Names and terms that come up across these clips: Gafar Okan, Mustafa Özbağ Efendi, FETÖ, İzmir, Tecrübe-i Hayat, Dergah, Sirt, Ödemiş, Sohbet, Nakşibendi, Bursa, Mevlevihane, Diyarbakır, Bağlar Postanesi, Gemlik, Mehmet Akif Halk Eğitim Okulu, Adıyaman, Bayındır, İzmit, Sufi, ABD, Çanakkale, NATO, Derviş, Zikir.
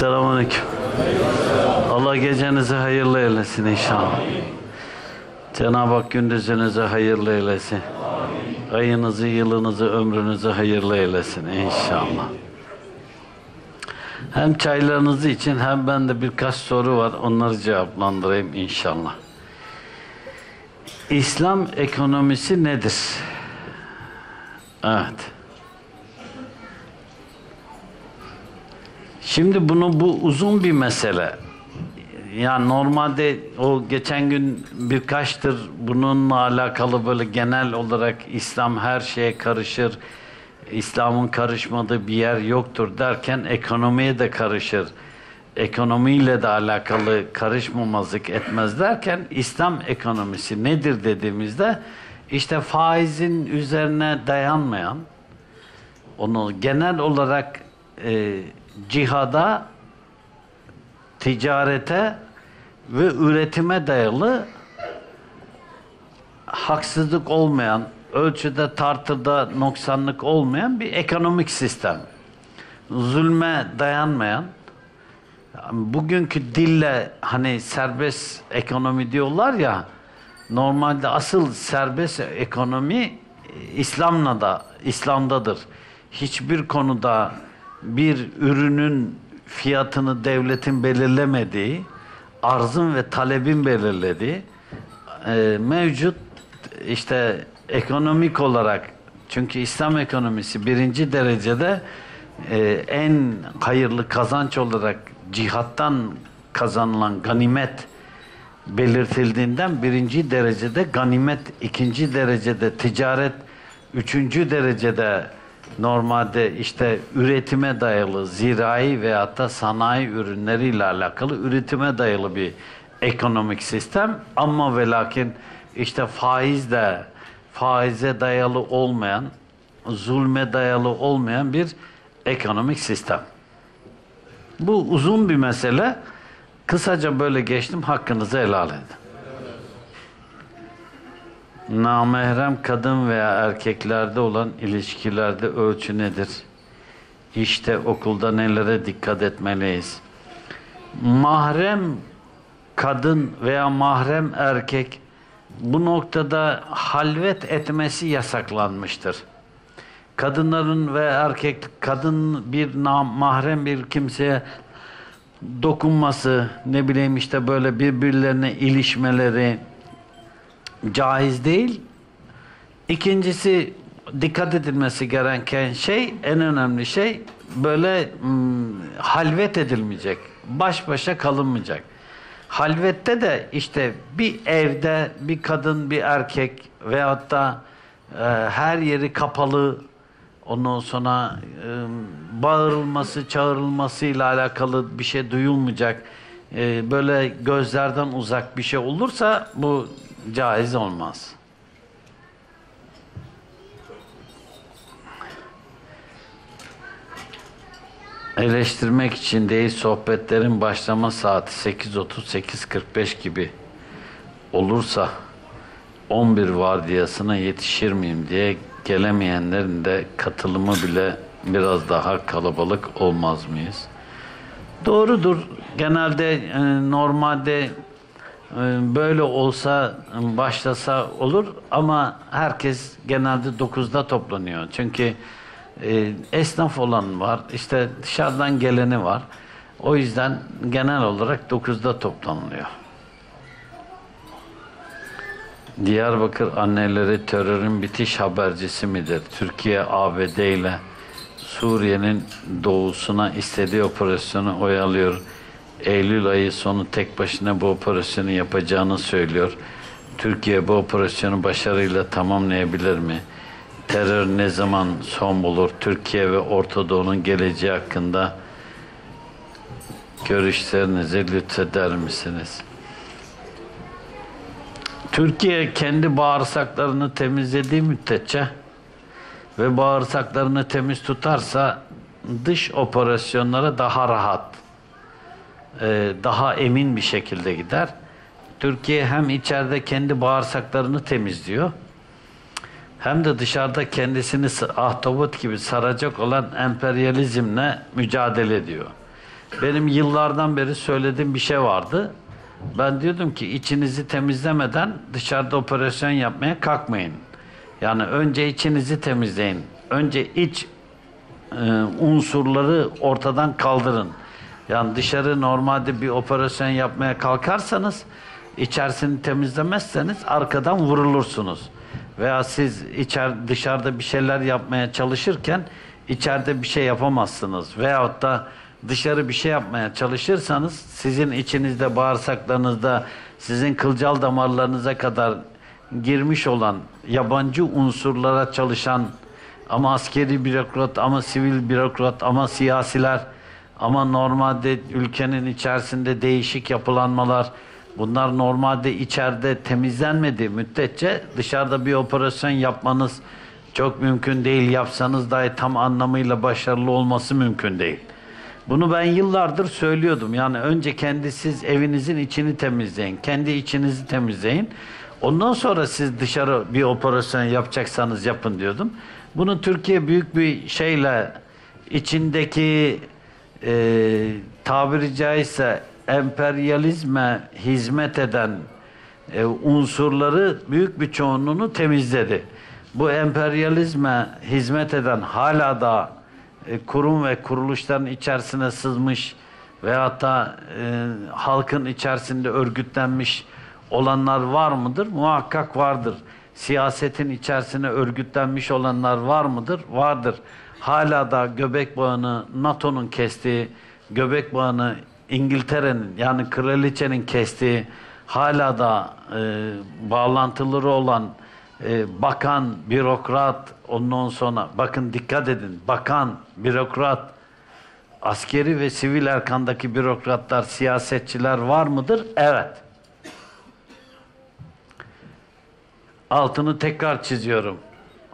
Selamünaleyküm. Allah gecenizi hayırlı eylesin inşallah. Cenab-ı Hak gündüzünüzü hayırlı eylesin. Ayınızı, yılınızı, ömrünüzü hayırlı eylesin inşallah. Hem çaylarınız için hem ben de birkaç soru var. Onları cevaplandırayım inşallah. İslam ekonomisi nedir? Evet. Şimdi bu uzun bir mesele. Yani normalde o geçen gün birkaçtır bununla alakalı böyle genel olarak İslam her şeye karışır, İslam'ın karışmadığı bir yer yoktur derken ekonomiye de karışır. Ekonomiyle de alakalı karışmamazlık etmez derken İslam ekonomisi nedir dediğimizde işte faizin üzerine dayanmayan, onu genel olarak cihada, ticarete ve üretime dayalı, haksızlık olmayan, ölçüde tartıda noksanlık olmayan bir ekonomik sistem. Zulme dayanmayan, bugünkü dille hani serbest ekonomi diyorlar ya, normalde asıl serbest ekonomi İslam'dadır. Hiçbir konuda bir ürünün fiyatını devletin belirlemediği, arzın ve talebin belirlediği, mevcut işte ekonomik olarak, çünkü İslam ekonomisi birinci derecede en hayırlı kazanç olarak cihattan kazanılan ganimet belirtildiğinden birinci derecede ganimet, ikinci derecede ticaret, üçüncü derecede normalde işte üretime dayalı, zirai veyahut da sanayi ürünleriyle alakalı üretime dayalı bir ekonomik sistem. Ama ve lakin işte faize dayalı olmayan, zulme dayalı olmayan bir ekonomik sistem. Bu uzun bir mesele. Kısaca böyle geçtim. Hakkınızı helal edin. Namahrem kadın veya erkeklerde olan ilişkilerde ölçü nedir? İşte okulda nelere dikkat etmeliyiz? Mahrem kadın veya mahrem erkek bu noktada halvet etmesi yasaklanmıştır. Kadınların ve kadın bir mahrem bir kimseye dokunması, ne bileyim işte böyle birbirlerine ilişmeleri caiz değil. İkincisi, dikkat edilmesi gereken şey, en önemli şey, böyle halvet edilmeyecek, baş başa kalınmayacak. Halvette de işte bir evde bir kadın, bir erkek veyahut da her yeri kapalı, ondan sonra bağırılması, çağırılmasıyla alakalı bir şey duyulmayacak, böyle gözlerden uzak bir şey olursa bu caiz olmaz. Eleştirmek için değil, sohbetlerin başlama saati 8:30-8:45 gibi olursa 11 vardiyasına yetişir miyim diye gelemeyenlerin de katılımı bile biraz daha kalabalık olmaz mıyız? Doğrudur. Genelde normalde böyle olsa, başlasa olur ama herkes genelde 9'da toplanıyor. Çünkü esnaf olan var, işte dışarıdan geleni var. O yüzden genel olarak 9'da toplanılıyor. Diyarbakır anneleri terörün bitiş habercisi midir? Türkiye ABD ile Suriye'nin doğusuna istediği operasyonu oyalıyor. Eylül ayı sonu tek başına bu operasyonu yapacağını söylüyor. Türkiye bu operasyonu başarıyla tamamlayabilir mi? Terör ne zaman son bulur? Türkiye ve Orta Doğu'nun geleceği hakkında görüşlerinizi lütfeder misiniz? Türkiye kendi bağırsaklarını temizlediği müddetçe ve bağırsaklarını temiz tutarsa dış operasyonlara daha rahat, daha emin bir şekilde gider. Türkiye hem içeride kendi bağırsaklarını temizliyor, hem de dışarıda kendisini ahtapot gibi saracak olan emperyalizmle mücadele ediyor. benim yıllardan beri söylediğim bir şey vardı. Ben diyordum ki içinizi temizlemeden dışarıda operasyon yapmaya kalkmayın. Yani önce içinizi temizleyin. Önce iç unsurları ortadan kaldırın. Yani dışarı normalde bir operasyon yapmaya kalkarsanız, içerisini temizlemezseniz arkadan vurulursunuz. Veya siz dışarıda bir şeyler yapmaya çalışırken içeride bir şey yapamazsınız. Veyahut da dışarı bir şey yapmaya çalışırsanız sizin içinizde, bağırsaklarınızda, sizin kılcal damarlarınıza kadar girmiş olan yabancı unsurlara çalışan, ama askeri bürokrat, ama sivil bürokrat, ama siyasiler, ama normalde ülkenin içerisinde değişik yapılanmalar, bunlar normalde içeride temizlenmediği müddetçe dışarıda bir operasyon yapmanız çok mümkün değil. Yapsanız dahi tam anlamıyla başarılı olması mümkün değil. Bunu ben yıllardır söylüyordum. Yani önce siz evinizin içini temizleyin. Kendi içinizi temizleyin. Ondan sonra siz dışarı bir operasyon yapacaksanız yapın diyordum. Bunu Türkiye büyük bir şeyle içindeki tabiri caizse emperyalizme hizmet eden unsurları büyük bir çoğunluğunu temizledi. Bu emperyalizme hizmet eden hala da kurum ve kuruluşların içerisine sızmış ve hatta halkın içerisinde örgütlenmiş olanlar var mıdır? Muhakkak vardır. Siyasetin içerisine örgütlenmiş olanlar var mıdır? Vardır. Hala da göbek bağını NATO'nun kestiği, göbek bağını İngiltere'nin yani kraliçenin kestiği, hala da bağlantıları olan bakan, bürokrat, ondan sonra bakın dikkat edin, bakan, bürokrat, askeri ve sivil erkandaki bürokratlar, siyasetçiler var mıdır? Evet. Altını tekrar çiziyorum.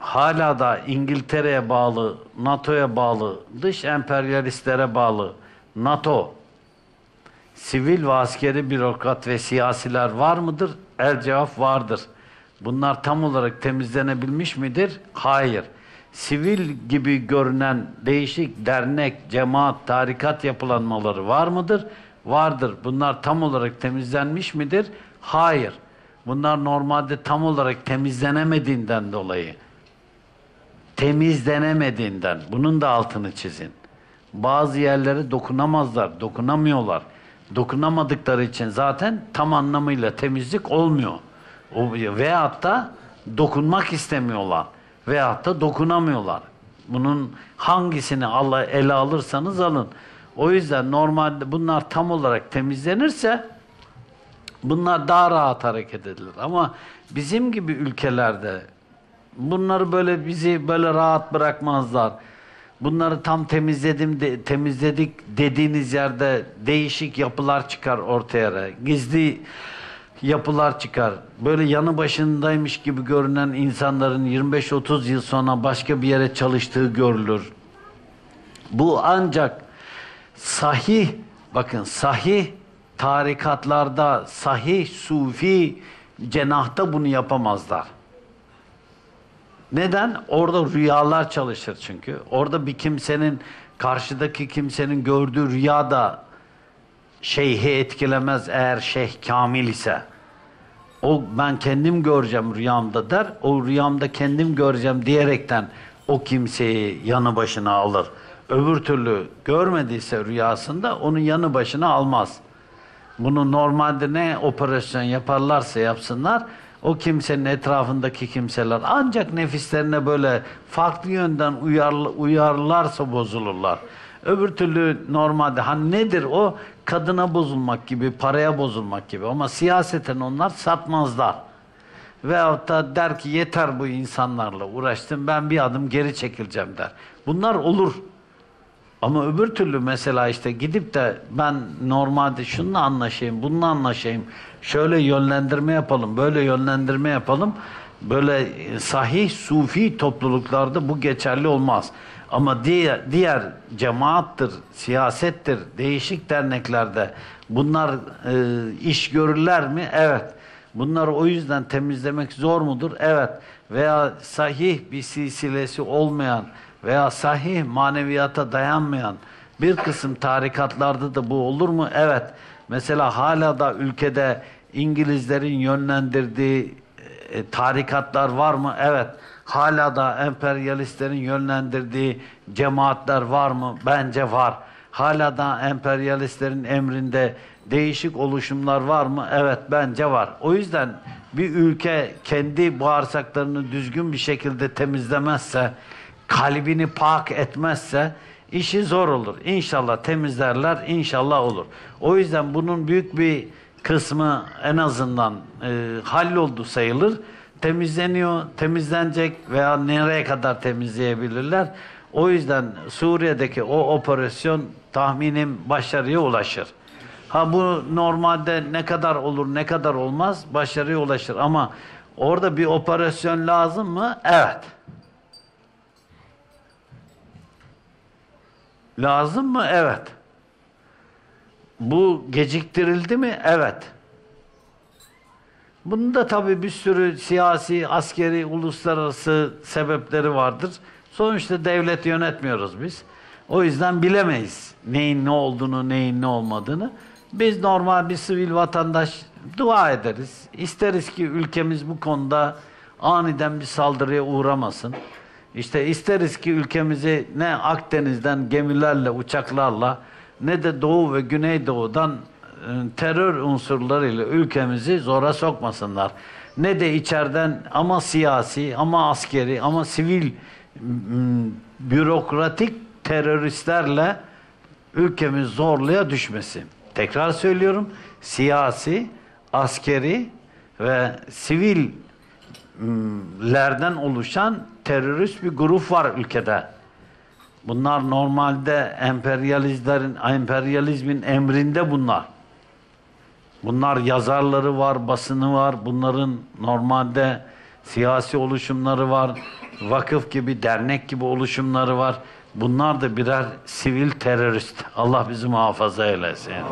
Hala da İngiltere'ye bağlı, NATO'ya bağlı, dış emperyalistlere bağlı NATO, sivil ve askeri bürokrat ve siyasiler var mıdır? Cevap vardır. Bunlar tam olarak temizlenebilmiş midir? Hayır. Sivil gibi görünen değişik dernek, cemaat, tarikat yapılanmaları var mıdır? Vardır. Bunlar tam olarak temizlenmiş midir? Hayır. Bunlar normalde tam olarak temizlenemediğinden dolayı, temizlenemediğinden, bunun da altını çizin. Bazı yerlere dokunamazlar, dokunamıyorlar. Dokunamadıkları için zaten tam anlamıyla temizlik olmuyor. Veyahut da dokunmak istemiyorlar. Veyahut da dokunamıyorlar. Bunun hangisini ele alırsanız alın. O yüzden normalde bunlar tam olarak temizlenirse bunlar daha rahat hareket edilir. Ama bizim gibi ülkelerde bunları böyle bizi rahat bırakmazlar. Bunları tam temizledik dediğiniz yerde değişik yapılar çıkar ortaya. Gizli yapılar çıkar. Böyle yanı başındaymış gibi görünen insanların 25-30 yıl sonra başka bir yere çalıştığı görülür. Bu ancak sahih, bakın sahih tarikatlarda, sahih Sufi cenahta bunu yapamazlar. Neden? Orada rüyalar çalışır çünkü. Orada bir kimsenin, karşıdaki kimsenin gördüğü rüya da şeyhi etkilemez eğer şeyh kamil ise. O ben kendim göreceğim rüyamda der, o rüyamda kendim göreceğim diyerekten o kimseyi yanı başına alır. Öbür türlü görmediyse rüyasında onun yanı başına almaz. Bunu normalde ne operasyon yaparlarsa yapsınlar, o kimsenin etrafındaki kimseler ancak nefislerine böyle farklı yönden uyarlarsa bozulurlar. Öbür türlü normalde hani nedir o? Kadına bozulmak gibi, paraya bozulmak gibi, ama siyaseten onlar satmazlar. Veyahut da der ki yeter bu insanlarla uğraştım, ben bir adım geri çekileceğim der. Bunlar olur. Ama öbür türlü mesela işte gidip de ben normalde şununla anlaşayım, bununla anlaşayım, şöyle yönlendirme yapalım, böyle yönlendirme yapalım, böyle sahih Sufi topluluklarda bu geçerli olmaz. Ama diğer cemaattır, siyasettir, değişik derneklerde bunlar iş görürler mi? Evet. Bunları o yüzden temizlemek zor mudur? Evet. Veya sahih bir silsilesi olmayan veya sahih maneviyata dayanmayan Bir kısım tarikatlarda da bu olur mu? Evet. Mesela hala da ülkede İngilizlerin yönlendirdiği tarikatlar var mı? Evet. Hala da emperyalistlerin yönlendirdiği cemaatler var mı? Bence var. Hala da emperyalistlerin emrinde değişik oluşumlar var mı? Evet, bence var. O yüzden bir ülke kendi bağırsaklarını düzgün bir şekilde temizlemezse, kalbini pak etmezse işi zor olur. İnşallah temizlerler, inşallah olur. O yüzden bunun büyük bir kısmı en azından halloldu sayılır. Temizleniyor, temizlenecek veya nereye kadar temizleyebilirler. O yüzden Suriye'deki o operasyon tahminim başarıya ulaşır. Ha bu normalde ne kadar olur, ne kadar olmaz, başarıya ulaşır. Ama orada bir operasyon lazım mı? Evet. Lazım mı? Evet. Bu geciktirildi mi? Evet. Bunun da tabii bir sürü siyasi, askeri, uluslararası sebepleri vardır. Sonuçta devlet yönetmiyoruz biz. O yüzden bilemeyiz neyin ne olduğunu, neyin ne olmadığını. Biz normal bir sivil vatandaş dua ederiz. İsteriz ki ülkemiz bu konuda aniden bir saldırıya uğramasın. İşte isteriz ki ülkemizi ne Akdeniz'den gemilerle, uçaklarla ne de Doğu ve Güneydoğu'dan terör unsurlarıyla ülkemizi zora sokmasınlar. Ne de içeriden ama siyasi, ama askeri, ama sivil bürokratik teröristlerle ülkemiz zorluğa düşmesin. Tekrar söylüyorum, siyasi, askeri ve sivillerden oluşan terörist bir grup var ülkede. Bunlar normalde emperyalizmin emrinde bunlar. Bunlar yazarları var, basını var, bunların normalde siyasi oluşumları var, vakıf gibi, dernek gibi oluşumları var. Bunlar da birer sivil terörist. Allah bizi muhafaza eylesin. Amin.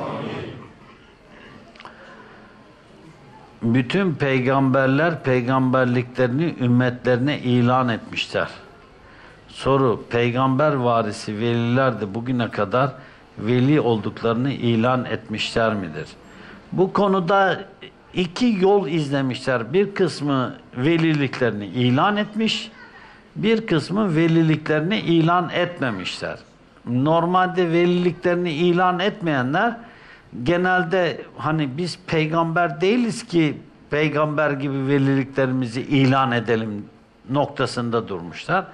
Bütün peygamberler peygamberliklerini ümmetlerine ilan etmişler. Soru, peygamber varisi veliler de bugüne kadar veli olduklarını ilan etmişler midir? Bu konuda iki yol izlemişler. Bir kısmı veliliklerini ilan etmiş, bir kısmı veliliklerini ilan etmemişler. Normalde veliliklerini ilan etmeyenler genelde hani biz peygamber değiliz ki peygamber gibi veliliklerimizi ilan edelim noktasında durmuşlar.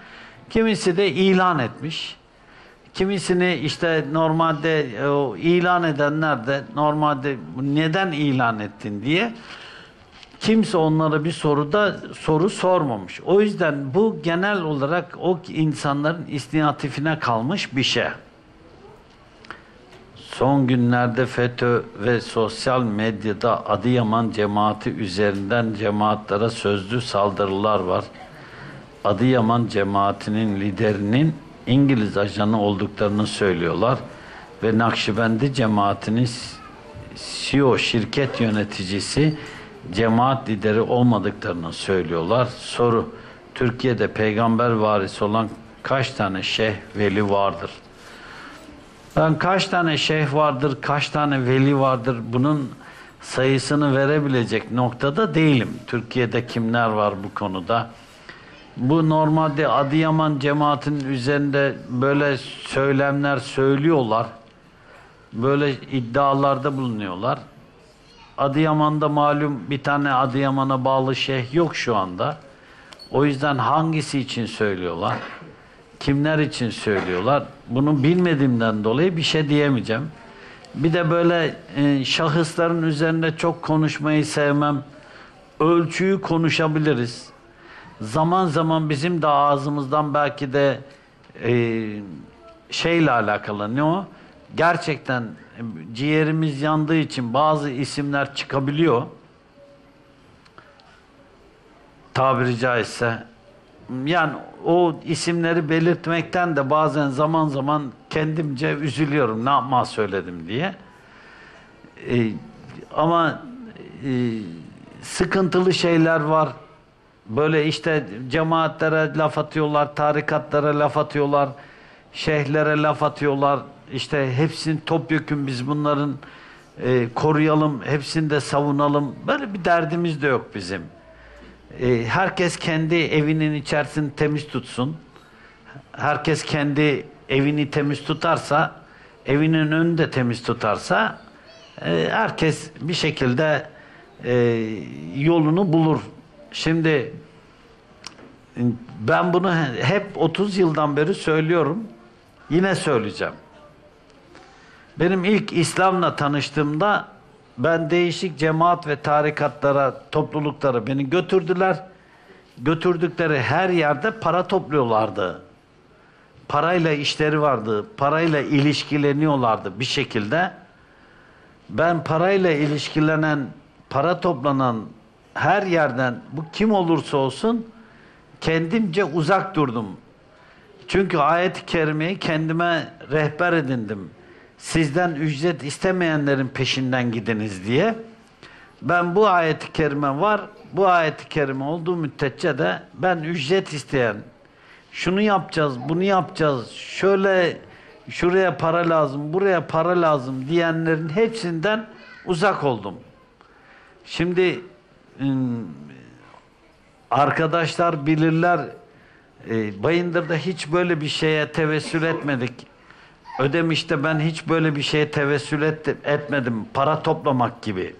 Kimisi de ilan etmiş. Kimisini işte normalde o ilan edenler de normalde neden ilan ettin diye kimse onlara bir soru sormamış. O yüzden bu genel olarak o insanların inisiyatifine kalmış bir şey. Son günlerde FETÖ ve sosyal medyada Adıyaman cemaati üzerinden cemaatlere sözlü saldırılar var. Adıyaman cemaatinin liderinin İngiliz ajanı olduklarını söylüyorlar ve Nakşibendi cemaatinin CEO şirket yöneticisi cemaat lideri olmadıklarını söylüyorlar. Soru, Türkiye'de peygamber varisi olan kaç tane şeyh veli vardır? Ben kaç tane şeyh vardır, kaç tane veli vardır bunun sayısını verebilecek noktada değilim. Türkiye'de kimler var bu konuda? Bu normalde Adıyaman cemaatinin üzerinde böyle söylemler söylüyorlar. Böyle iddialarda bulunuyorlar. Adıyaman'da malum bir tane Adıyaman'a bağlı şeyh yok şu anda. O yüzden hangisi için söylüyorlar? Kimler için söylüyorlar? Bunu bilmediğimden dolayı bir şey diyemeyeceğim. Bir de böyle şahısların üzerinde çok konuşmayı sevmem. Ölçüyü konuşabiliriz. Zaman zaman bizim de ağzımızdan belki de şeyle alakalı ne o? Gerçekten ciğerimiz yandığı için bazı isimler çıkabiliyor. Tabiri caizse. Yani o isimleri belirtmekten de bazen zaman zaman kendimce üzülüyorum. Ne yapma söyledim diye. Ama sıkıntılı şeyler var. Böyle işte cemaatlere laf atıyorlar, tarikatlara laf atıyorlar, şeyhlere laf atıyorlar. işte hepsini topyekun biz bunların koruyalım, hepsini de savunalım. Böyle bir derdimiz de yok bizim. Herkes kendi evinin içerisini temiz tutsun. Herkes kendi evini temiz tutarsa, evinin önünü de temiz tutarsa herkes bir şekilde yolunu bulur. Şimdi ben bunu hep 30 yıldan beri söylüyorum. Yine söyleyeceğim. Benim ilk İslam'la tanıştığımda ben değişik cemaat ve tarikatlara, topluluklara beni götürdüler. Götürdükleri her yerde para topluyorlardı. Parayla işleri vardı. Parayla ilişkileniyorlardı bir şekilde. Ben parayla ilişkilenen, para toplanan her yerden, bu kim olursa olsun, kendimce uzak durdum. Çünkü ayet-i kerimeyi kendime rehber edindim. Sizden ücret istemeyenlerin peşinden gidiniz diye. Ben bu ayet-i kerime var, bu ayet-i kerime olduğu müddetçe de ben ücret isteyen, şunu yapacağız, bunu yapacağız, şöyle şuraya para lazım, buraya para lazım diyenlerin hepsinden uzak oldum. Şimdi arkadaşlar bilirler, Bayındır'da hiç böyle bir şeye tevessül etmedik. Ödemiş'te ben hiç böyle bir şeye tevessül etmedim. Para toplamak gibi.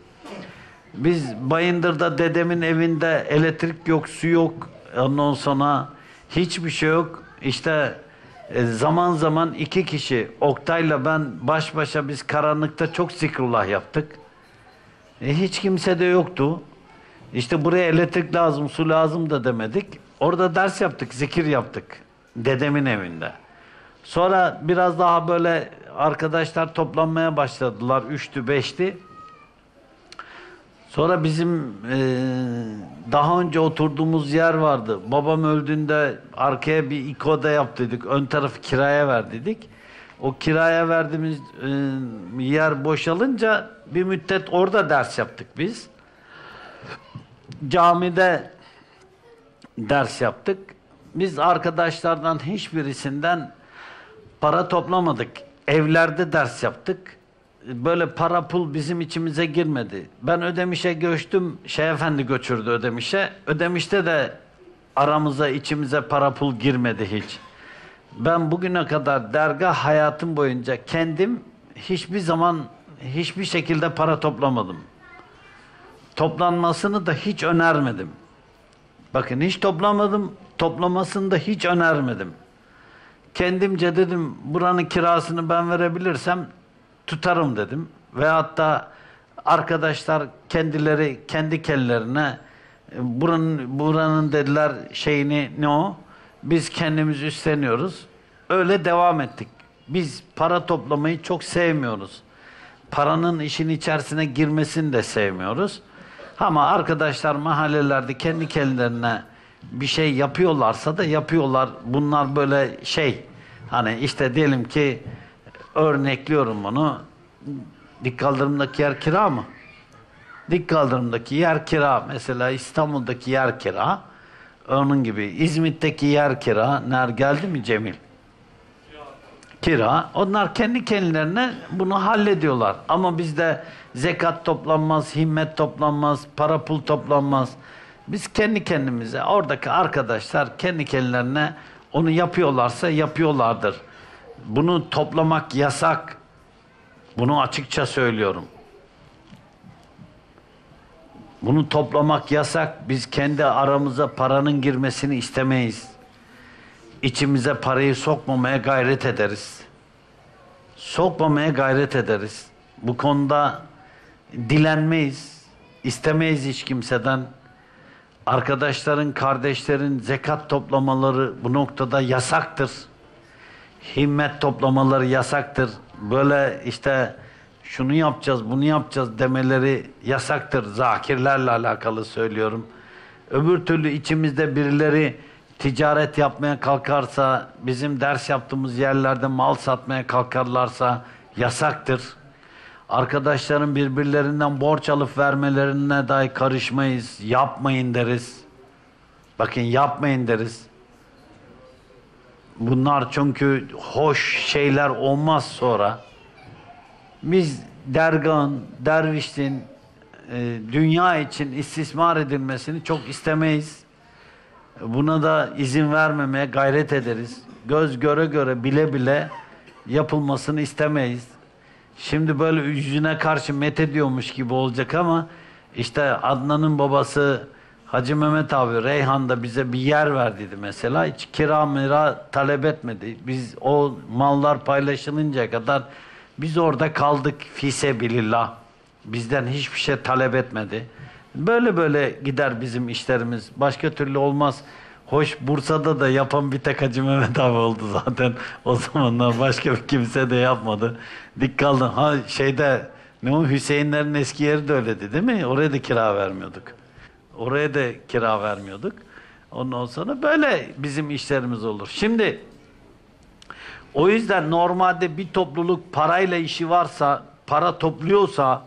Biz Bayındır'da dedemin evinde elektrik yok, su yok. Ondan sonra hiçbir şey yok. İşte zaman zaman iki kişi, Oktay'la ben baş başa, biz karanlıkta çok zikrullah yaptık. Hiç kimse de yoktu. İşte buraya elektrik lazım, su lazım da demedik. Orada ders yaptık, zikir yaptık. Dedemin evinde. Sonra biraz daha böyle arkadaşlar toplanmaya başladılar. 3'tü, 5'ti. Sonra bizim daha önce oturduğumuz yer vardı. Babam öldüğünde arkaya bir iki oda yap dedik. Ön tarafı kiraya ver dedik. O kiraya verdiğimiz yer boşalınca bir müddet orada ders yaptık biz. Camide ders yaptık. Biz arkadaşlardan hiçbirisinden para toplamadık. Evlerde ders yaptık. Böyle para pul bizim içimize girmedi. Ben Ödemiş'e göçtüm. Şeyh Efendi göçürdü Ödemiş'e. Ödemiş'te de aramıza, içimize para pul girmedi hiç. Ben bugüne kadar dergah hayatım boyunca kendim hiçbir zaman hiçbir şekilde para toplamadım. Toplanmasını da hiç önermedim. Bakın hiç toplamadım, toplamasını da hiç önermedim. Kendimce dedim, buranın kirasını ben verebilirsem tutarım dedim. Ve hatta arkadaşlar kendileri kendi kendilerine buranın dediler şeyini, ne o? Biz kendimiz üstleniyoruz. Öyle devam ettik. Biz para toplamayı çok sevmiyoruz. Paranın işin içerisine girmesini de sevmiyoruz. Ama arkadaşlar mahallelerde kendi kendilerine bir şey yapıyorlarsa da yapıyorlar. Bunlar böyle şey, hani işte diyelim ki, örnekliyorum bunu. Dik kaldırımdaki yer kira mı? Dik kaldırımdaki yer kira. Mesela İstanbul'daki yer kira. Onun gibi İzmit'teki yer kira. Nerede geldi mi Cemil? Kira. Onlar kendi kendilerine bunu hallediyorlar. Ama bizde zekat toplanmaz, himmet toplanmaz, para pul toplanmaz. Biz kendi kendimize, oradaki arkadaşlar kendi kendilerine onu yapıyorlarsa yapıyorlardır. Bunu toplamak yasak. Bunu açıkça söylüyorum. Bunu toplamak yasak. Biz kendi aramıza paranın girmesini istemeyiz. İçimize parayı sokmamaya gayret ederiz. Sokmamaya gayret ederiz. Bu konuda dilenmeyiz. İstemeyiz hiç kimseden. Arkadaşların, kardeşlerin zekat toplamaları bu noktada yasaktır. Himmet toplamaları yasaktır. Böyle işte şunu yapacağız, bunu yapacağız demeleri yasaktır. Zakirlerle alakalı söylüyorum. Öbür türlü içimizde birileri ticaret yapmaya kalkarsa, bizim ders yaptığımız yerlerde mal satmaya kalkarlarsa yasaktır. Arkadaşların birbirlerinden borç alıp vermelerine dahi karışmayız. Yapmayın deriz. Bakın yapmayın deriz. Bunlar çünkü hoş şeyler olmaz sonra. Biz dergahın, dervişin dünya için istismar edilmesini çok istemeyiz. Buna da izin vermemeye gayret ederiz. Göz göre göre, bile bile yapılmasını istemeyiz. Şimdi böyle yüzüne karşı methediyormuş gibi olacak ama işte Adnan'ın babası Hacı Mehmet abi Reyhan'da bize bir yer ver dedi mesela. Hiç kira mira talep etmedi. Biz o mallar paylaşılıncaya kadar biz orada kaldık fisebilillah. Bizden hiçbir şey talep etmedi. Böyle böyle gider bizim işlerimiz. Başka türlü olmaz. Hoş Bursa'da da yapan bir tek Hacı Mehmet abi oldu zaten. O zamanlar başka bir kimse de yapmadı. Dikkatli. Ha şeyde ne o Hüseyinlerin eski yeri de öyleydi değil mi? Oraya da kira vermiyorduk. Oraya da kira vermiyorduk. Ondan sonra böyle bizim işlerimiz olur. Şimdi o yüzden normalde bir topluluk parayla işi varsa, para topluyorsa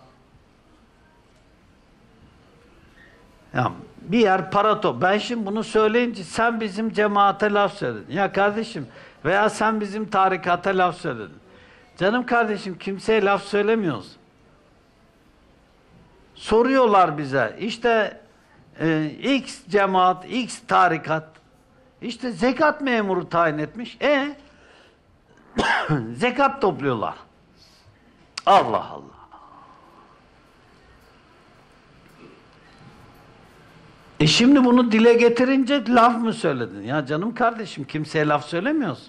ya bir yer para top. Ben şimdi bunu söyleyince sen bizim cemaate laf söyledin. Ya kardeşim veya sen bizim tarikata laf söyledin. Canım kardeşim kimseye laf söylemiyoruz. Soruyorlar bize işte X cemaat, X tarikat işte zekat memuru tayin etmiş. Zekat topluyorlar. Allah Allah. Şimdi bunu dile getirince laf mı söyledin? Ya canım kardeşim kimseye laf söylemiyorsun.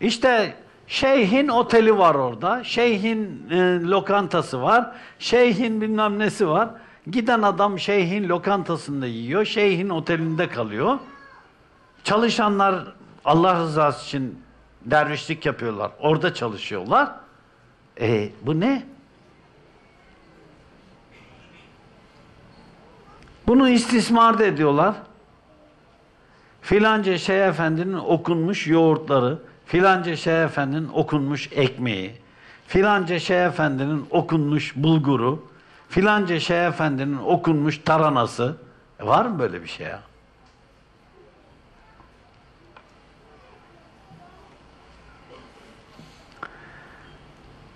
İşte şeyhin oteli var orada, şeyhin lokantası var, şeyhin bilmem nesi var. Giden adam şeyhin lokantasında yiyor, şeyhin otelinde kalıyor. Çalışanlar Allah rızası için dervişlik yapıyorlar, orada çalışıyorlar. Bu ne? Bunu istismar da ediyorlar. Filanca Şeyh Efendi'nin okunmuş yoğurtları, filanca Şeyh Efendi'nin okunmuş ekmeği, filanca Şeyh Efendi'nin okunmuş bulguru, filanca Şeyh Efendi'nin okunmuş taranası. Var mı böyle bir şey ya?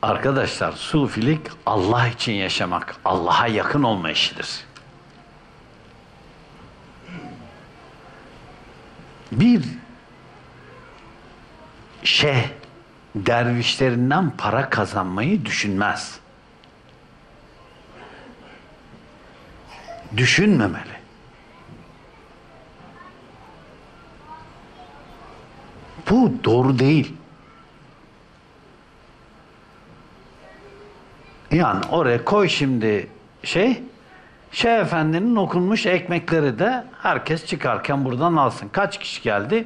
Arkadaşlar, sufilik Allah için yaşamak, Allah'a yakın olma işidir. Bir şeyh dervişlerinden para kazanmayı düşünmez. Düşünmemeli. Bu doğru değil. Yani oraya koy şimdi Şeyh Efendi'nin okunmuş ekmekleri de herkes çıkarken buradan alsın. Kaç kişi geldi?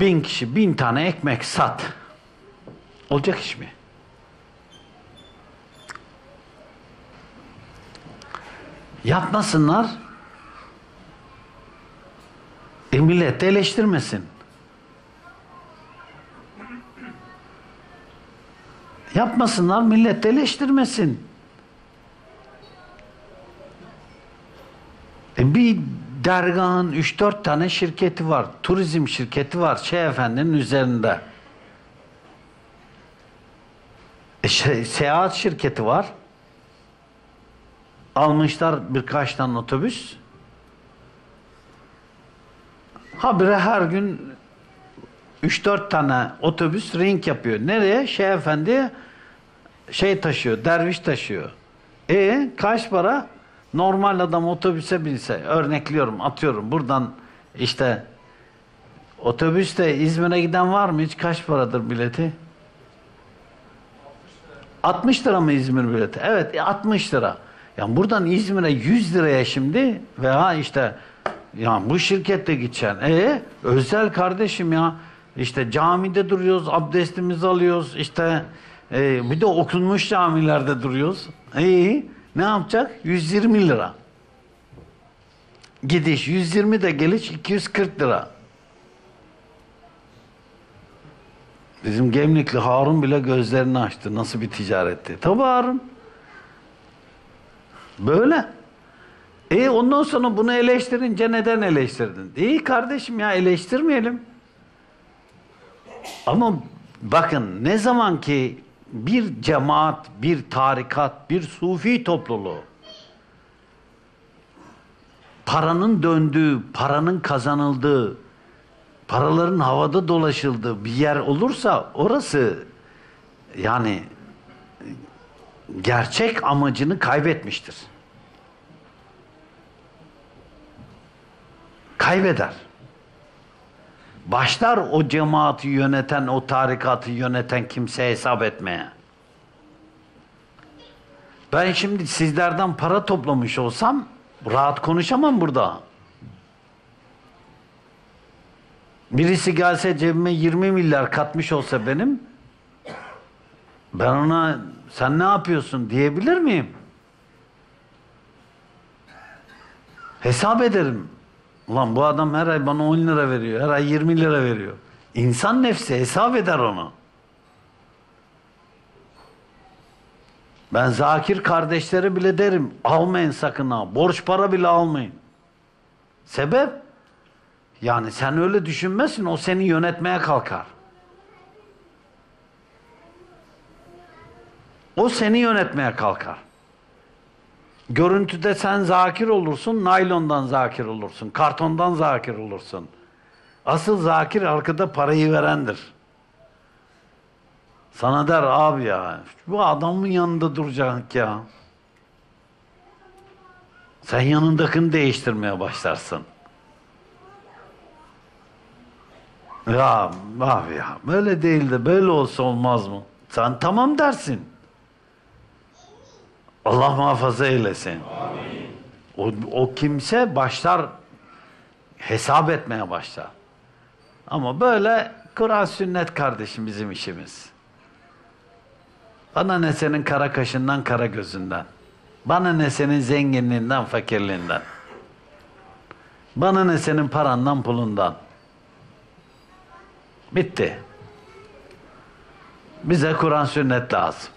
1000 kişi, 1000 tane ekmek sat. Olacak iş mi? Yapmasınlar. Millet de eleştirmesin. Yapmasınlar, millet de eleştirmesin. Bir dergahın 3-4 tane şirketi var. Turizm şirketi var. Şeyh Efendi'nin üzerinde. Seyahat şirketi var. Almışlar birkaç tane otobüs. Habire her gün 3-4 tane otobüs ring yapıyor. Nereye? Şeyh Efendi taşıyor, derviş taşıyor. Kaç para? Normal adam otobüse binse, örnekliyorum, atıyorum buradan işte otobüste İzmir'e giden var mı hiç? Kaç paradır bileti? 60 lira mı İzmir bileti? Evet, 60 lira. Yani buradan İzmir'e 100 liraya şimdi veya işte ya bu şirkette gideceksin. Özel kardeşim ya. İşte camide duruyoruz, abdestimizi alıyoruz. İşte bir de okunmuş camilerde duruyoruz. Ne yapacak? 120 lira. Gidiş 120 de geliş 240 lira. Bizim Gemlikli Harun bile gözlerini açtı. Nasıl bir ticaretti? Tabii Harun. Böyle. Ondan sonra bunu eleştirince neden eleştirdin? İyi kardeşim ya, eleştirmeyelim. Ama bakın ne zaman ki bir cemaat, bir tarikat, bir sufi topluluğu paranın döndüğü, paranın kazanıldığı, paraların havada dolaşıldığı bir yer olursa orası yani gerçek amacını kaybetmiştir. Kaybeder. Başlar o cemaati yöneten, o tarikatı yöneten kimseye hesap etmeye. Ben şimdi sizlerden para toplamış olsam rahat konuşamam burada. Birisi gelse cebime 20 milyar katmış olsa benim, ben ona sen ne yapıyorsun diyebilir miyim? Hesap ederim. Ulan bu adam her ay bana 10 lira veriyor, her ay 20 lira veriyor. İnsan nefsi hesap eder onu. Ben Zakir kardeşlere bile derim, almayın sakın ha, borç para bile almayın. Sebep? Yani sen öyle düşünmesin, o seni yönetmeye kalkar. O seni yönetmeye kalkar. Görüntüde sen zakir olursun, naylondan zakir olursun, kartondan zakir olursun. Asıl zakir arkada parayı verendir. Sana der abi ya, bu adamın yanında duracak ya. Sen yanındakini değiştirmeye başlarsın. Ya abi ya, böyle değil de böyle olsa olmaz mı? Sen tamam dersin. Allah muhafaza eylesin. Amin. O kimse başlar hesap etmeye başlar. Ama böyle Kur'an sünnet kardeşim bizim işimiz. Bana ne senin kara kaşından kara gözünden. Bana ne senin zenginliğinden fakirliğinden. Bana ne senin parandan pulundan. Bitti. Bize Kur'an sünnet lazım.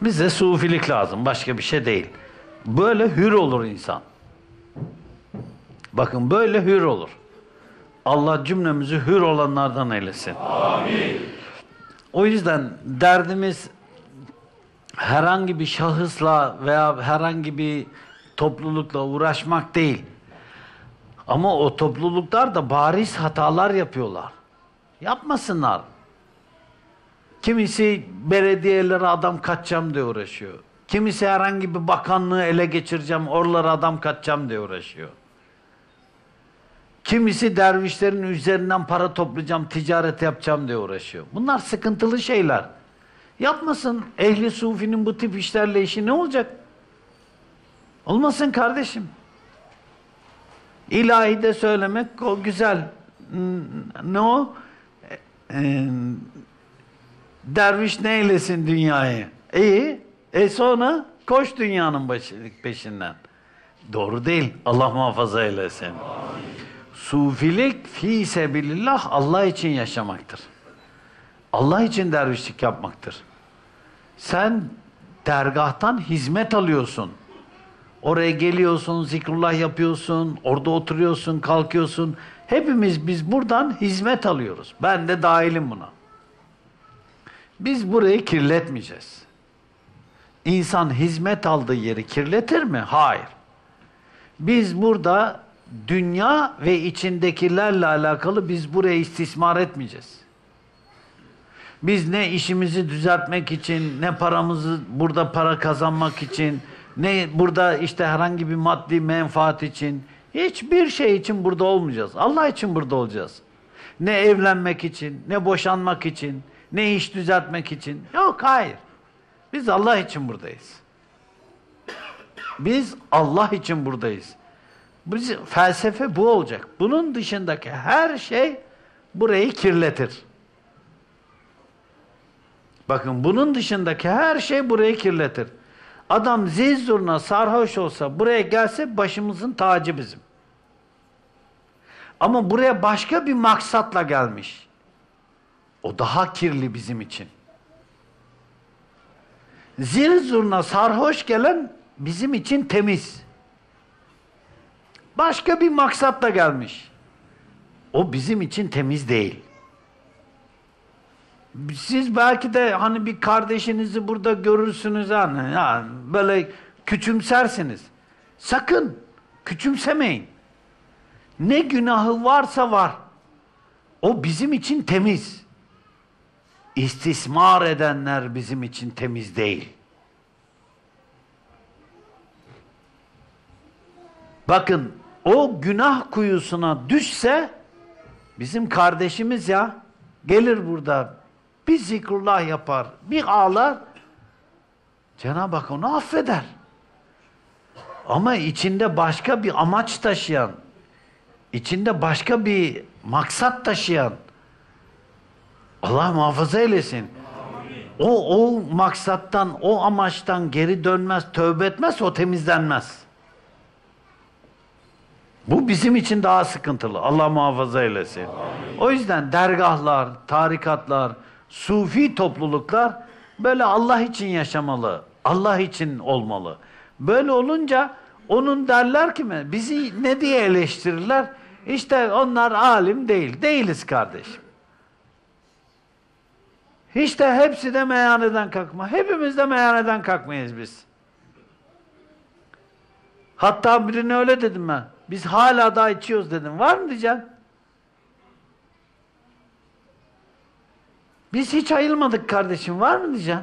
Bize sufilik lazım. Başka bir şey değil. Böyle hür olur insan. Bakın böyle hür olur. Allah cümlemizi hür olanlardan eylesin. Amin. O yüzden derdimiz herhangi bir şahısla veya herhangi bir toplulukla uğraşmak değil. Ama o topluluklar da bariz hatalar yapıyorlar. Yapmasınlar. Kimisi belediyelere adam kaçacağım diye uğraşıyor. Kimisi herhangi bir bakanlığı ele geçireceğim, oralara adam kaçacağım diye uğraşıyor. Kimisi dervişlerin üzerinden para toplayacağım, ticaret yapacağım diye uğraşıyor. Bunlar sıkıntılı şeyler. Yapmasın. Ehli sufinin bu tip işlerle işi ne olacak? Olmasın kardeşim. İlahi de söylemek o güzel. Ne o? Derviş neylesin dünyayı? İyi. Sonra koş dünyanın peşinden. Doğru değil. Allah muhafaza eylesin. Amin. Sufilik fî sebilillah Allah için yaşamaktır. Allah için dervişlik yapmaktır. Sen dergahtan hizmet alıyorsun. Oraya geliyorsun, zikrullah yapıyorsun, orada oturuyorsun, kalkıyorsun. Hepimiz biz buradan hizmet alıyoruz. Ben de dahilim buna. Biz burayı kirletmeyeceğiz. İnsan hizmet aldığı yeri kirletir mi? Hayır. Biz burada dünya ve içindekilerle alakalı biz burayı istismar etmeyeceğiz. Biz ne işimizi düzeltmek için, ne paramızı burada para kazanmak için, ne burada işte herhangi bir maddi menfaat için, hiçbir şey için burada olmayacağız. Allah için burada olacağız. Ne evlenmek için, ne boşanmak için, ne iş düzeltmek için. Yok, hayır. Biz Allah için buradayız. Biz Allah için buradayız. Biz, felsefe bu olacak. Bunun dışındaki her şey burayı kirletir. Bakın bunun dışındaki her şey burayı kirletir. Adam zil zurna sarhoş olsa buraya gelse başımızın tacı bizim. Ama buraya başka bir maksatla gelmiş. O daha kirli bizim için. Zil zurna sarhoş gelen bizim için temiz. Başka bir maksatla gelmiş. O bizim için temiz değil. Siz belki de hani bir kardeşinizi burada görürsünüz, hani yani böyle küçümsersiniz. Sakın küçümsemeyin. Ne günahı varsa var. O bizim için temiz. İstismar edenler bizim için temiz değil. Bakın, o günah kuyusuna düşse bizim kardeşimiz ya, gelir burada bir zikrullah yapar, bir ağlar, Cenab-ı Hak onu affeder. Ama içinde başka bir amaç taşıyan, içinde başka bir maksat taşıyan, Allah muhafaza eylesin. O maksattan, o amaçtan geri dönmez, tövbe etmez, o temizlenmez. Bu bizim için daha sıkıntılı. Allah muhafaza eylesin. Amin. O yüzden dergahlar, tarikatlar, Sufi topluluklar böyle Allah için yaşamalı. Allah için olmalı. Böyle olunca onun derler ki bizi ne diye eleştirirler? İşte onlar alim değil. Değiliz kardeşim. Hiç de hepsi de meyhaneden kalkma. Hepimiz de meyhaneden kalkmayız biz. Hatta birine öyle dedim ben. Biz hala daha içiyoruz dedim. Var mı diyeceğim? Biz hiç ayılmadık kardeşim. Var mı diyeceğim?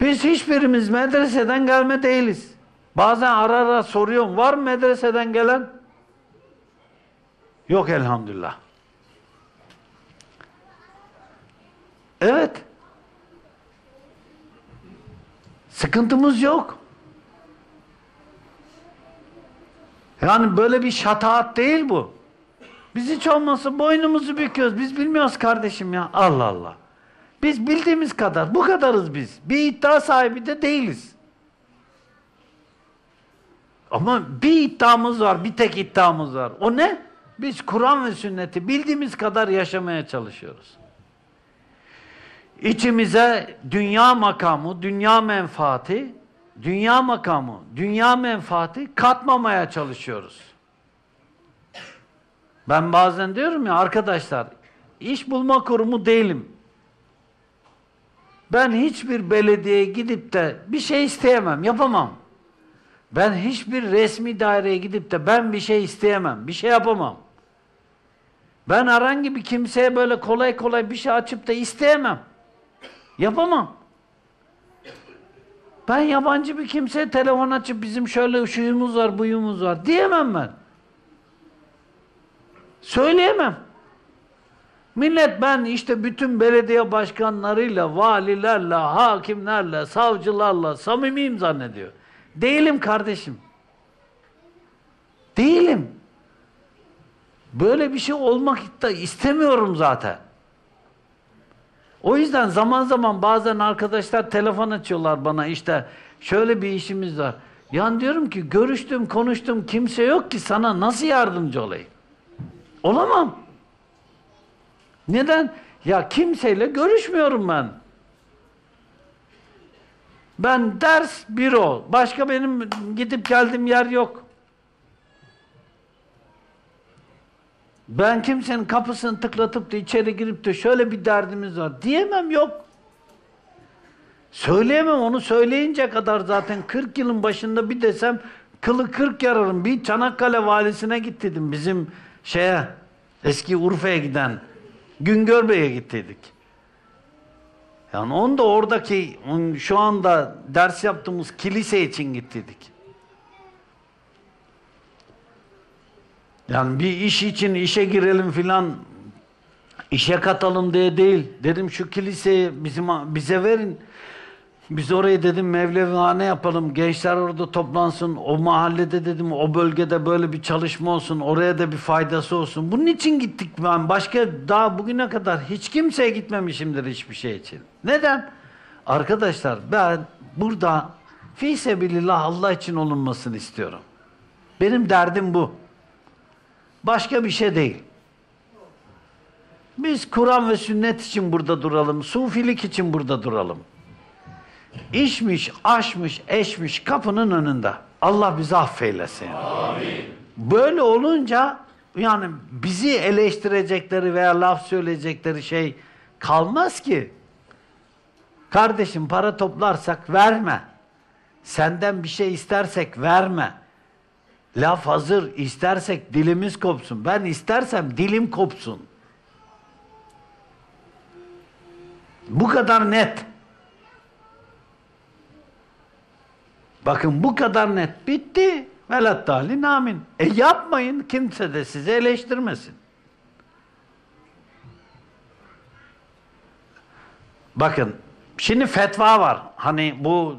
Biz hiçbirimiz medreseden gelme değiliz. Bazen ara ara soruyorum. Var mı medreseden gelen? Yok elhamdülillah. Evet. Sıkıntımız yok. Yani böyle bir şataat değil bu. Biz hiç olmazsa boynumuzu büküyoruz. Biz bilmiyoruz kardeşim ya. Allah Allah. Biz bildiğimiz kadar. Bu kadarız biz. Bir iddia sahibi de değiliz. Ama bir iddiamız var. Bir tek iddiamız var. O ne? Biz Kur'an ve sünneti bildiğimiz kadar yaşamaya çalışıyoruz. İçimize dünya makamı, dünya menfaati, katmamaya çalışıyoruz. Ben bazen diyorum ya arkadaşlar, iş bulma kurumu değilim. Ben hiçbir belediyeye gidip de bir şey isteyemem, yapamam. Ben hiçbir resmi daireye gidip de ben bir şey isteyemem, bir şey yapamam. Ben herhangi bir kimseye böyle kolay kolay bir şey açıp da isteyemem. Yapamam. Ben yabancı bir kimseye telefon açıp bizim şöyle şuyumuz var, buyumuz var diyemem ben. Söyleyemem. Millet ben işte bütün belediye başkanlarıyla, valilerle, hakimlerle, savcılarla samimiyim zannediyor. Değilim kardeşim. Değilim. Böyle bir şey olmak da istemiyorum zaten. O yüzden zaman zaman bazen arkadaşlar telefon açıyorlar bana, işte şöyle bir işimiz var. Yani diyorum ki görüştüm, konuştum, kimse yok ki sana nasıl yardımcı olayım? Olamam. Neden? Ya kimseyle görüşmüyorum ben. Ben ders, büro. Başka benim gidip geldiğim yer yok. Ben kimsenin kapısını tıklatıp da içeri girip de şöyle bir derdimiz var diyemem, yok. Söyleyemem, onu söyleyince kadar zaten 40 yılın başında bir desem kılı 40 yararım. Bir Çanakkale valisine git dedim, bizim şeye, eski Urfa'ya giden Güngör Bey'e git dedik. Yani onu da oradaki şu anda ders yaptığımız kilise için git dedik. Yani bir iş için işe girelim filan, işe katalım diye değil. Dedim şu kiliseyi bize verin. Biz orayı dedim mevlevihane yapalım. Gençler orada toplansın. O mahallede dedim, o bölgede böyle bir çalışma olsun. Oraya da bir faydası olsun. Bunun için gittik ben. Başka daha bugüne kadar hiç kimseye gitmemişimdir hiçbir şey için. Neden? Arkadaşlar ben burada fîsebilillah, Allah için olunmasını istiyorum. Benim derdim bu. Başka bir şey değil. Biz Kur'an ve sünnet için burada duralım. Sufilik için burada duralım. İşmiş, aşmış, eşmiş kapının önünde. Allah bizi affeylesin. Amin. Böyle olunca yani bizi eleştirecekleri veya laf söyleyecekleri şey kalmaz ki. Kardeşim para toplarsak verme. Senden bir şey istersek verme. Laf hazır, istersek dilimiz kopsun. Ben istersem dilim kopsun. Bu kadar net. Bakın bu kadar net. Bitti. Velattâlin amin. E yapmayın. Kimse de sizi eleştirmesin. Bakın. Şimdi fetva var. Hani bu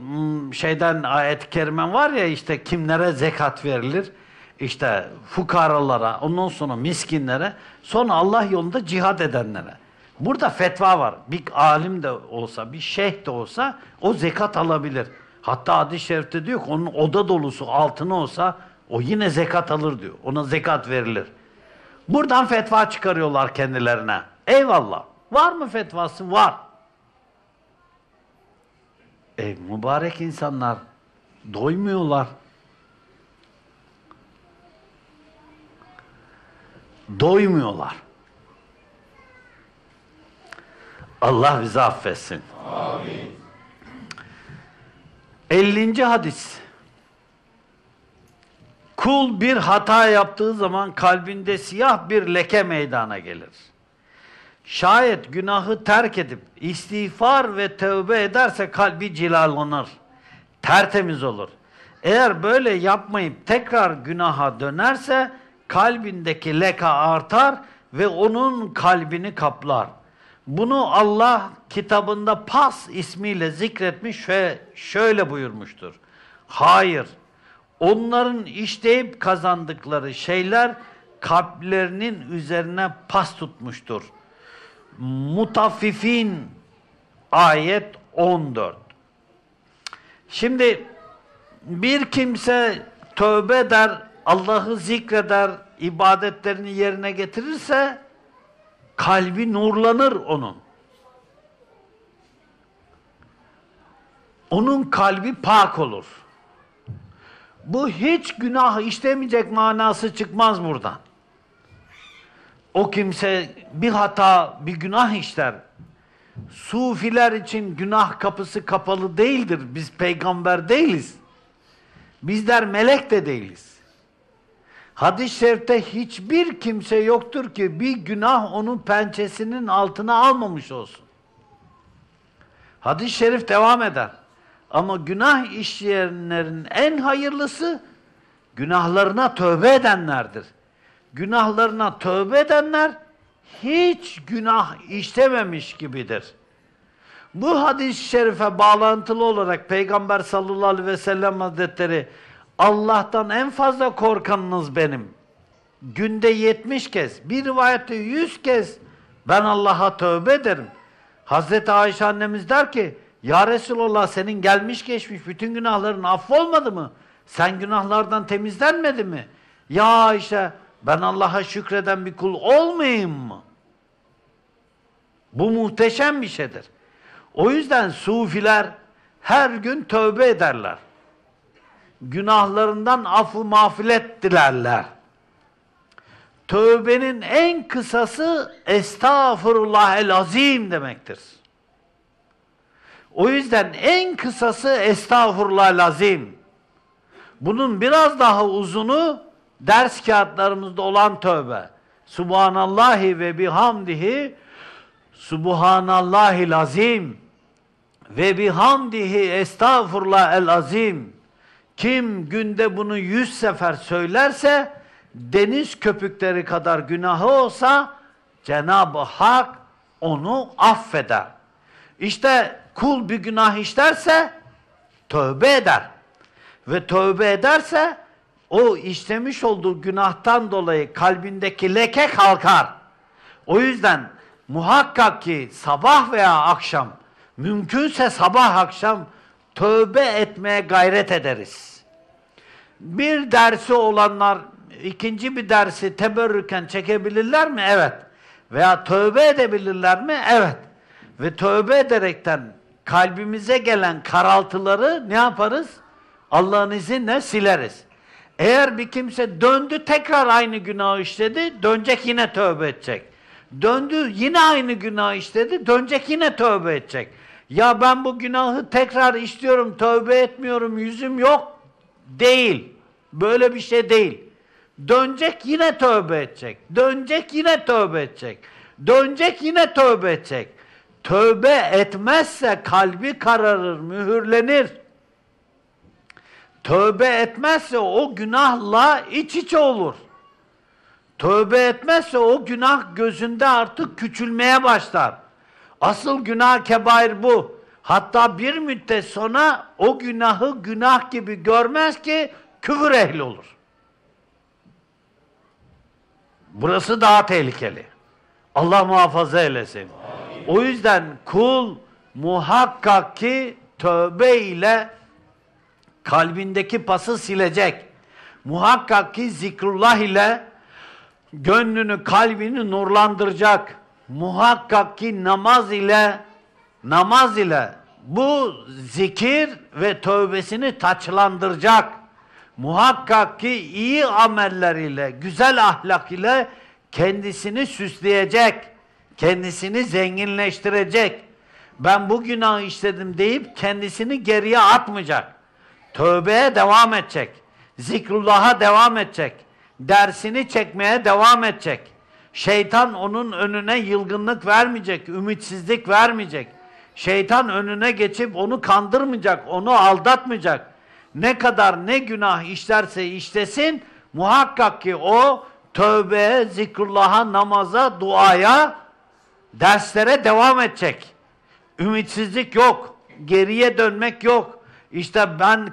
şeyden ayet-i kerime var ya işte kimlere zekat verilir? İşte fukaralara, ondan sonra miskinlere, sonra Allah yolunda cihad edenlere. Burada fetva var. Bir alim de olsa, bir şeyh de olsa o zekat alabilir. Hatta hadis-i şerifte diyor ki onun oda dolusu altını olsa o yine zekat alır diyor. Ona zekat verilir. Buradan fetva çıkarıyorlar kendilerine. Eyvallah. Var mı fetvası? Var. Mübarek insanlar doymuyorlar. Doymuyorlar. Allah bizi affetsin. Amin. 50. hadis. Kul bir hata yaptığı zaman kalbinde siyah bir leke meydana gelir. Şayet günahı terk edip istiğfar ve tövbe ederse kalbi cilalanır. Tertemiz olur. Eğer böyle yapmayıp tekrar günaha dönerse kalbindeki leke artar ve onun kalbini kaplar. Bunu Allah kitabında Pas ismiyle zikretmiş ve şöyle buyurmuştur. Hayır, onların işleyip kazandıkları şeyler kalplerinin üzerine pas tutmuştur. Mutaffifin ayet 14. Şimdi bir kimse tövbe eder, Allah'ı zikreder, ibadetlerini yerine getirirse kalbi nurlanır onun. Onun kalbi pak olur. Bu hiç günah işlemeyecek manası çıkmaz buradan. O kimse bir hata, bir günah işler. Sufiler için günah kapısı kapalı değildir. Biz peygamber değiliz. Bizler melek de değiliz. Hadis-i şerifte hiçbir kimse yoktur ki bir günah onun pençesinin altına almamış olsun. Hadis-i şerif devam eder. Ama günah işleyenlerin en hayırlısı günahlarına tövbe edenlerdir. Günahlarına tövbe edenler hiç günah işlememiş gibidir. Bu hadis-i şerife bağlantılı olarak Peygamber sallallahu aleyhi ve sellem Hazretleri Allah'tan en fazla korkanınız benim. Günde 70 kez, bir rivayette 100 kez ben Allah'a tövbe ederim. Hazreti Ayşe annemiz der ki ya Resulallah senin gelmiş geçmiş bütün günahların affolmadı mı? Sen günahlardan temizlenmedin mi? Ya Ayşe ben Allah'a şükreden bir kul olmayayım mı? Bu muhteşem bir şeydir. O yüzden sufiler her gün tövbe ederler. Günahlarından affı mağfiret dilerler. Tövbenin en kısası estağfurullah el azim demektir. O yüzden en kısası estağfurullah el azim. Bunun biraz daha uzunu ders kağıtlarımızda olan tövbe. Subhanallahi ve bihamdihi Subhanallahil azim ve bihamdihi estağfurullah el azim. Kim günde bunu 100 sefer söylerse deniz köpükleri kadar günahı olsa Cenab-ı Hak onu affeder. İşte kul bir günah işlerse tövbe eder. Ve tövbe ederse o işlemiş olduğu günahtan dolayı kalbindeki leke kalkar. O yüzden muhakkak ki sabah veya akşam, mümkünse sabah akşam tövbe etmeye gayret ederiz. Bir dersi olanlar ikinci bir dersi teberrüken çekebilirler mi? Evet. Veya tövbe edebilirler mi? Evet. Ve tövbe ederekten kalbimize gelen karaltıları ne yaparız? Allah'ın izniyle sileriz. Eğer bir kimse döndü, tekrar aynı günahı işledi, dönecek yine tövbe edecek. Döndü, yine aynı günahı işledi, dönecek yine tövbe edecek. Ya ben bu günahı tekrar işliyorum, tövbe etmiyorum, yüzüm yok. Değil. Böyle bir şey değil. Dönecek yine tövbe edecek. Dönecek yine tövbe edecek. Dönecek yine tövbe edecek. Tövbe etmezse kalbi kararır, mühürlenir. Tövbe etmezse o günahla iç içe olur. Tövbe etmezse o günah gözünde artık küçülmeye başlar. Asıl günah kebair bu. Hatta bir müddet sonra o günahı günah gibi görmez ki küfür ehli olur. Burası daha tehlikeli. Allah muhafaza eylesin. Amin. O yüzden kul muhakkak ki tövbe ile kalbindeki pası silecek. Muhakkak ki zikrullah ile gönlünü, kalbini nurlandıracak. Muhakkak ki namaz ile bu zikir ve tövbesini taçlandıracak. Muhakkak ki iyi amelleriyle, güzel ahlak ile kendisini süsleyecek, kendisini zenginleştirecek. Ben bu günahı işledim deyip kendisini geriye atmayacak. Tövbeye devam edecek, zikrullah'a devam edecek, dersini çekmeye devam edecek. Şeytan onun önüne yılgınlık vermeyecek, ümitsizlik vermeyecek. Şeytan önüne geçip onu kandırmayacak, onu aldatmayacak. Ne kadar ne günah işlerse işlesin, muhakkak ki o tövbeye, zikrullah'a, namaza, duaya, derslere devam edecek. Ümitsizlik yok, geriye dönmek yok. İşte ben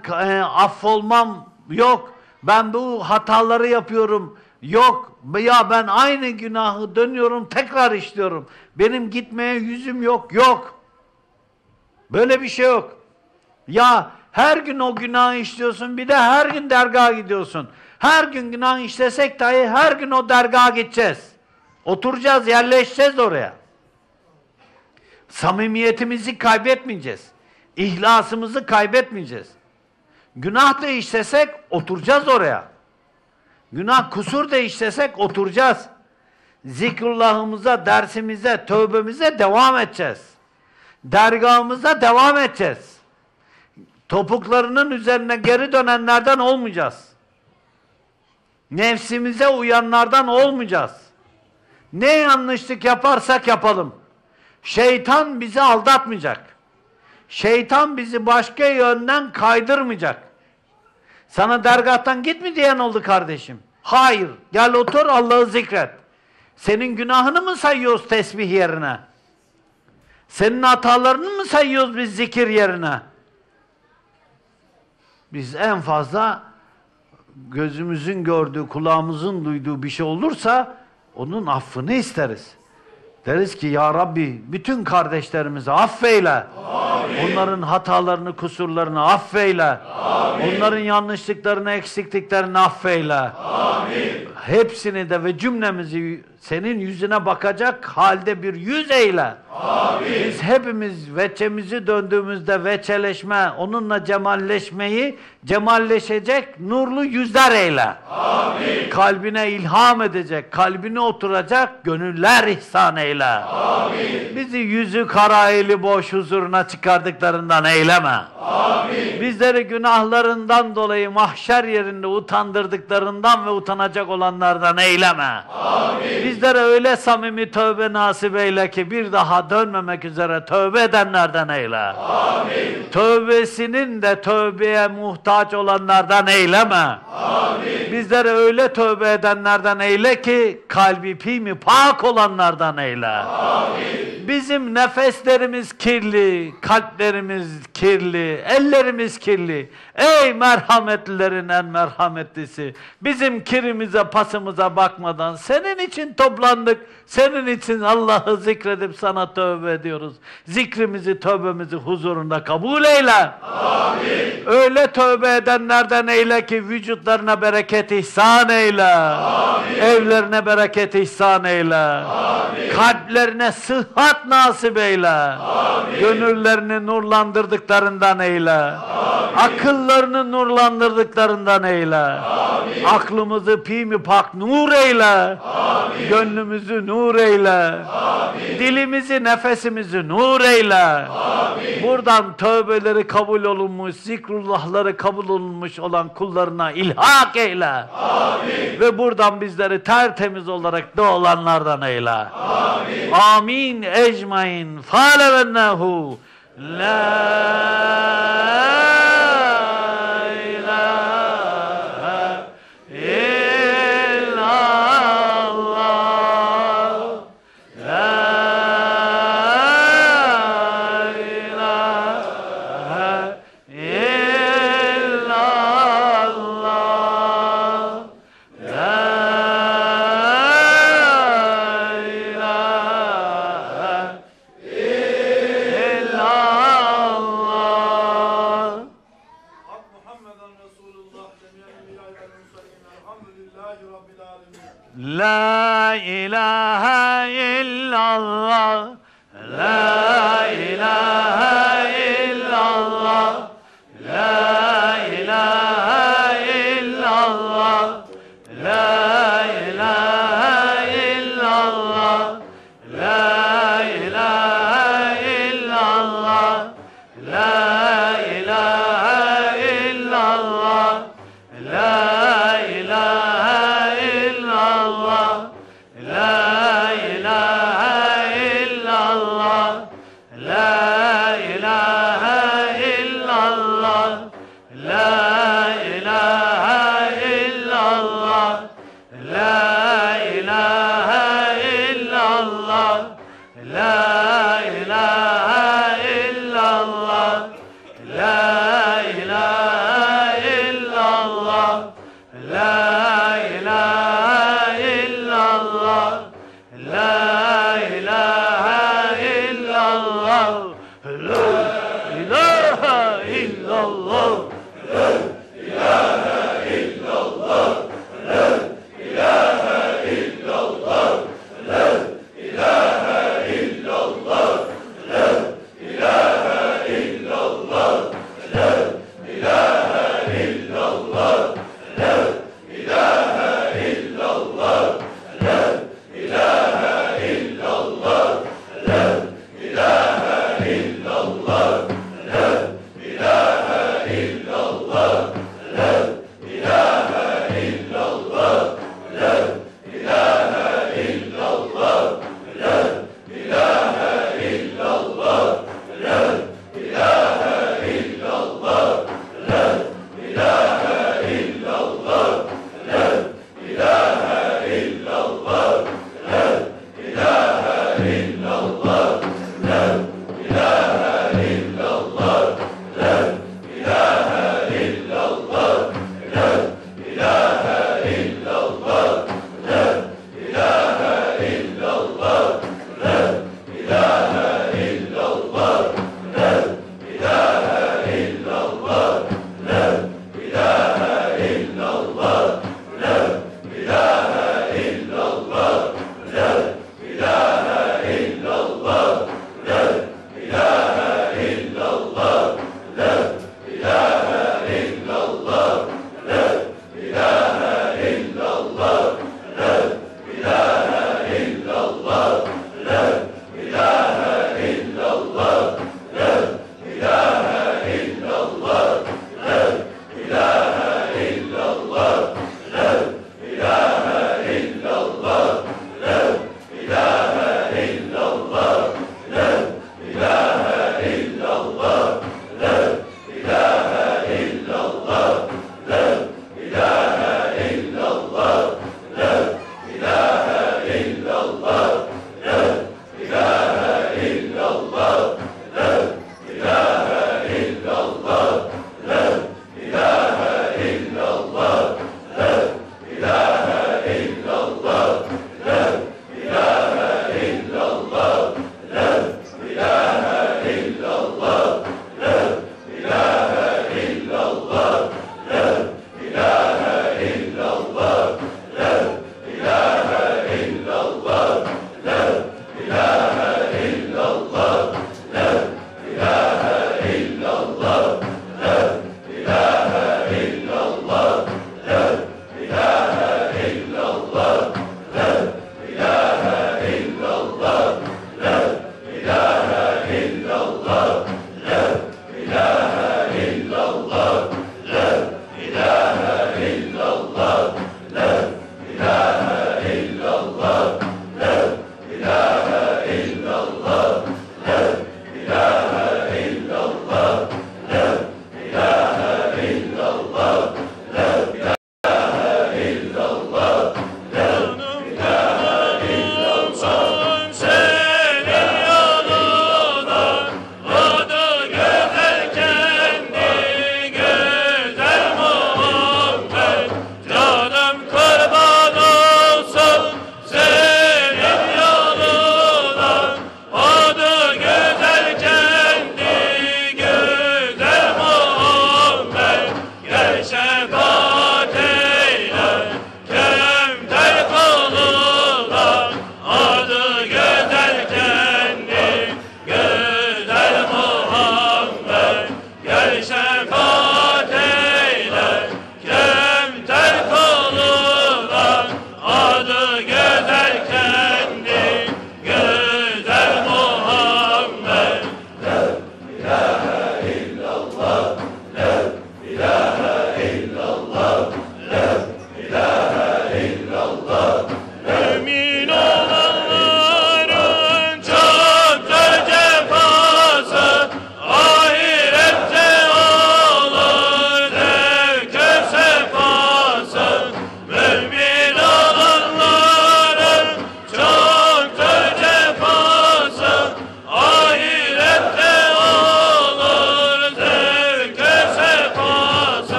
affolmam yok, ben bu hataları yapıyorum yok, ya ben aynı günahı dönüyorum, tekrar işliyorum, benim gitmeye yüzüm yok, yok. Böyle bir şey yok. Ya her gün o günahı işliyorsun, bir de her gün dergaha gidiyorsun. Her gün günah işlesek dahi her gün o dergaha gideceğiz. Oturacağız, yerleşeceğiz oraya. Samimiyetimizi kaybetmeyeceğiz. İhlasımızı kaybetmeyeceğiz. Günah da işlesek oturacağız oraya. Günah, kusur da işlesek oturacağız. Zikrullahımıza, dersimize, tövbemize devam edeceğiz. Dergahımıza devam edeceğiz. Topuklarının üzerine geri dönenlerden olmayacağız. Nefsimize uyanlardan olmayacağız. Ne yanlışlık yaparsak yapalım, şeytan bizi aldatmayacak. Şeytan bizi başka yönden kaydırmayacak. Sana dergahtan git mi diyen oldu kardeşim? Hayır. Gel otur, Allah'ı zikret. Senin günahını mı sayıyoruz tesbih yerine? Senin hatalarını mı sayıyoruz biz zikir yerine? Biz en fazla gözümüzün gördüğü, kulağımızın duyduğu bir şey olursa onun affını isteriz. Deriz ki ya Rabbi bütün kardeşlerimizi affeyle. Amin. Onların hatalarını, kusurlarını affeyle. Amin. Onların yanlışlıklarını, eksikliklerini affeyle. Amin. Hepsini de ve cümlemizi senin yüzüne bakacak halde bir yüz eyle. Amin. Biz hepimiz veçemizi döndüğümüzde veçeleşme, onunla cemalleşmeyi, cemalleşecek nurlu yüzler eyle. Amin. Kalbine ilham edecek, kalbine oturacak gönüller ihsan eyle. Amin. Bizi yüzü kara, eli boş huzuruna çıkardıklarından eyleme. Amin. Bizleri günahlarından dolayı mahşer yerinde utandırdıklarından ve utanacak olanlardan eyleme. Amin. Bizlere öyle samimi tövbe nasip eyle ki bir daha dönmemek üzere tövbe edenlerden eyle. Amin. Tövbesinin de tövbeye muhtaç olanlardan eyleme. Amin. Bizlere öyle tövbe edenlerden eyle ki kalbi pimi pak olanlardan eyle. Amin. Bizim nefeslerimiz kirli, kalplerimiz kirli, ellerimiz kirli. Ey merhametlilerin en merhametlisi, bizim kirimize, pasımıza bakmadan senin için toplandık, senin için Allah'ı zikredip sana tövbe ediyoruz. Zikrimizi, tövbemizi huzurunda kabul eyle. Amin. Öyle tövbe edenlerden eyle ki vücutlarına bereket ihsan eyle. Amin. Evlerine bereket ihsan eyle. Amin. Kalplerine sıhhat nasip eyle. Amin. Gönüllerini nurlandırdıklarından eyle. Amin. Akıllarını nurlandırdıklarından eyle. Amin. Aklımızı pi mi pak nur eyle. Amin. Gönlümüzü nur eyle. Amin. Dilimizi, nefesimizi nur eyle. Amin. Buradan tövbeleri kabul olunmuş, zikrullahları kabul olunmuş olan kullarına ilhak eyle. Amin. Ve buradan bizleri tertemiz olarak doğulanlardan eyle. Amin. Amin ecmain. Fâle vennehu. La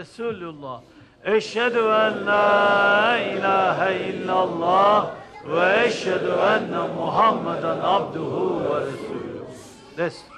Resulullah. Eşhedü en la ilahe illallah ve eşhedü enne Muhammeden abduhu ve resulü.